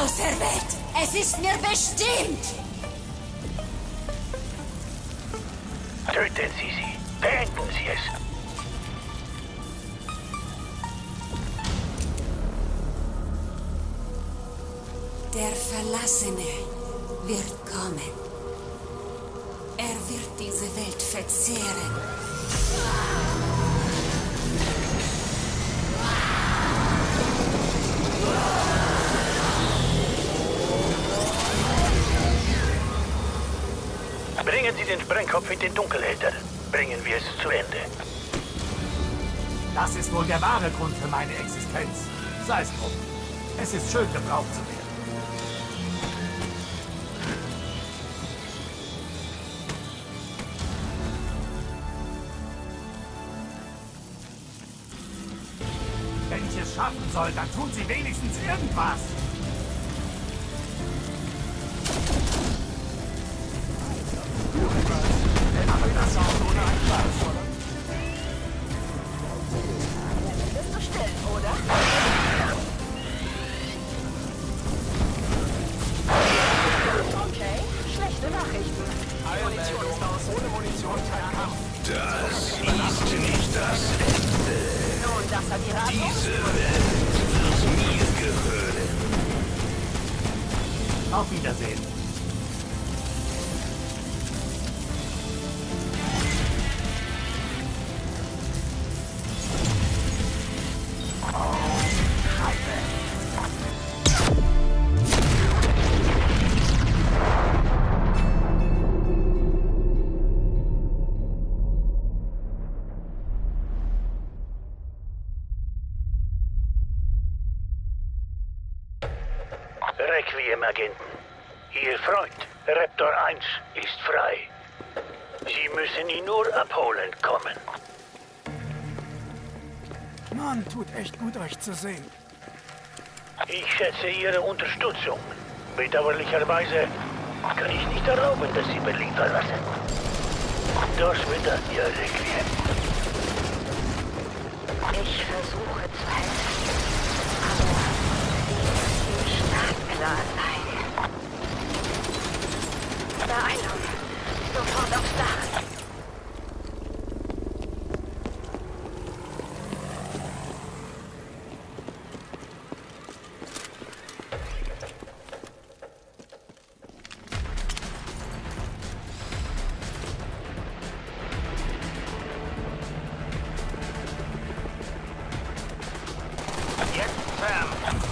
auserwählt. Es ist mir bestimmt. Töten Sie sie. Beenden Sie es. Der Verlassene wird kommen. Er wird diese Welt verzehren. Bringen Sie den Sprengkopf in den Dunkelhälter. Bringen wir es zu Ende. Das ist wohl der wahre Grund für meine Existenz. Sei es drum. Es ist schön, gebraucht zu werden. Wenn ich es schaffen soll, dann tun sie wenigstens irgendwas. Auf Wiedersehen. Requiem Agenten. Ihr Freund, Raptor 1, ist frei. Sie müssen ihn nur abholen kommen. Mann, tut echt gut, euch zu sehen. Ich schätze Ihre Unterstützung. Bedauerlicherweise kann ich nicht erlauben, dass Sie Berlin verlassen. Das bedauert Ihr Requiem. Ich versuche zu helfen. Alleine. Da einer. Sofort aufs Dach. Jetzt, Sam.